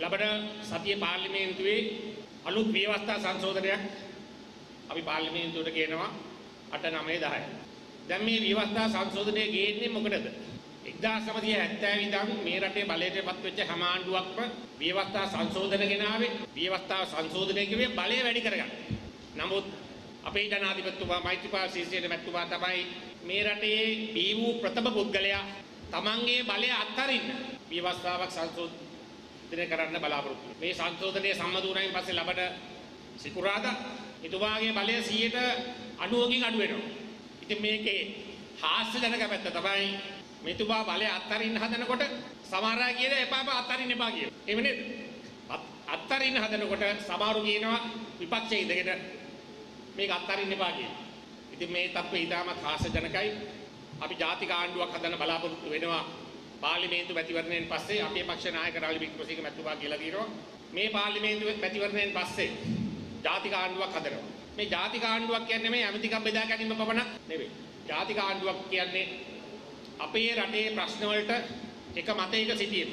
Labada Satya Parliament Tui, Alut Vivasta Sansodayak, Abi Parliament to the Genama, Atanameda. Then me Vivasta Sansoda gave him Mukad. Igda Samadi Hatavidam, Mirate Balete Patwitch Haman Duakpa, Vivasta Sansoda Genavi, Vivasta Sansoda Give, Bale Vedicaraga. Namut Apedanadi Batuba, Maitipa, Sisi, Matubatabai, Mirate, Bivu, Prataba Budgalea, Tamange, Bale Atarin, Vivasta Sansoda. දින කරන්න බලාපොරොත්තු මේ සංශෝධනයේ සම්මතුණයින් පස්සේ ලබන සිකුරාදා හිතුවාගේ බලය 90% කින් අඩු වෙනවා. ඉතින් මේකේ හාස්‍යජනක පැත්ත තමයි මෙතුවා බලය අත්තරින් හදනකොට සමහර අය කියන එපාපා අත්තරින් එපා කියන. එහෙම නේද? අත්තරින් හදනකොට සමහරු කියනවා විපක්ෂයේ ඉඳගෙන මේක අත්තරින් එපා කියන. ඉතින් මේ තත්ත්වය ඉතාමත් හාස්‍යජනකයි. අපි ජාතික ආණ්ඩුවක් හදන්න බලාපොරොත්තු වෙනවා. පාර්ලිමේන්තු මැතිවරණයෙන් පස්සේ අපේ පක්ෂ නායක රාලි වික්‍රමසිංහ මැතිතුමා කියලා දිනවා මේ පාර්ලිමේන්තු මැතිවරණයෙන් පස්සේ ජාතික ආණ්ඩුවක් හදනවා. මේ ජාතික ආණ්ඩුවක් කියන්නේ මේ ඇමතිකම් බෙදා ගැනීම පමණක් නෙවෙයි. ජාතික ආණ්ඩුවක් කියන්නේ අපේ රටේ ප්‍රශ්න වලට එක මතයක සිටීම.